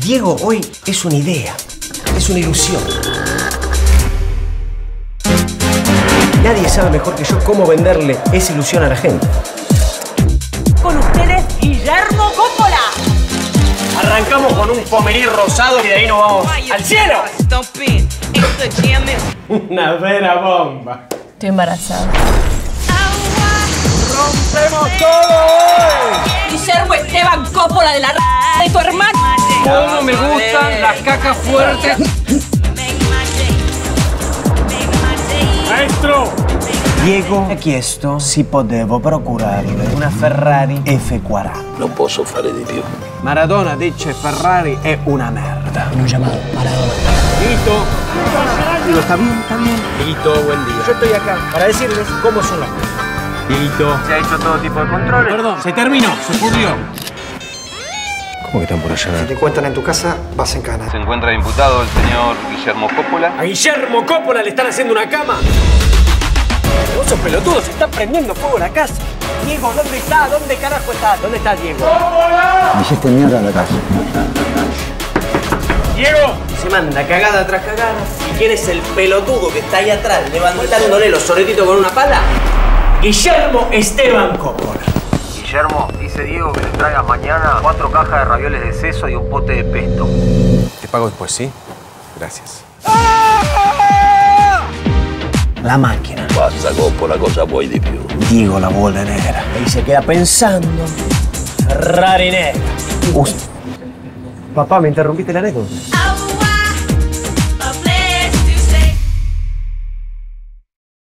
Diego hoy es una idea, es una ilusión. Nadie sabe mejor que yo cómo venderle esa ilusión a la gente. Con ustedes, Guillermo Coppola. Arrancamos con un pomerí rosado y de ahí nos vamos al cielo. Una vera bomba. Estoy embarazada. ¡Rompemos todo hoy! Guillermo Esteban Coppola de la r*** de tu hermano. ¿Cómo me gustan las cacas fuertes? Maestro. Diego, aquí esto, si potevo procurarle una Ferrari F40. No posso fare di più. Maradona dice Ferrari è una merda. No llamado Maradona. Lito. Digo, está bien, está bien. Lito, buen día. Yo estoy acá para decirles cómo son las cosas. Lito. Se ha hecho todo tipo de controles. Perdón, se terminó, se pudrió. ¿Cómo que están por allá? Si te cuentan en tu casa, vas en cana. Se encuentra imputado el señor Guillermo Coppola. A Guillermo Coppola le están haciendo una cama. Vos sos pelotudo, se está prendiendo fuego la casa. Diego, ¿dónde está? ¿Dónde carajo está? ¿Dónde está Diego? ¡Coppola! Me hiciste mierda en la casa. ¡Diego! Se manda cagada tras cagada. ¿Y quién es el pelotudo que está ahí atrás levantándole los oretitos con una pala? Guillermo Esteban Coppola. Guillermo, dice Diego que le traigas mañana 4 cajas de ravioles de seso y un pote de pesto. Te pago después, ¿sí? Gracias. La máquina. Pasa, Coppola, cosa vuoi di più. Diego, la bola negra. Ahí se queda pensando. Ferrari negra. Papá, ¿me interrumpiste la anécdota?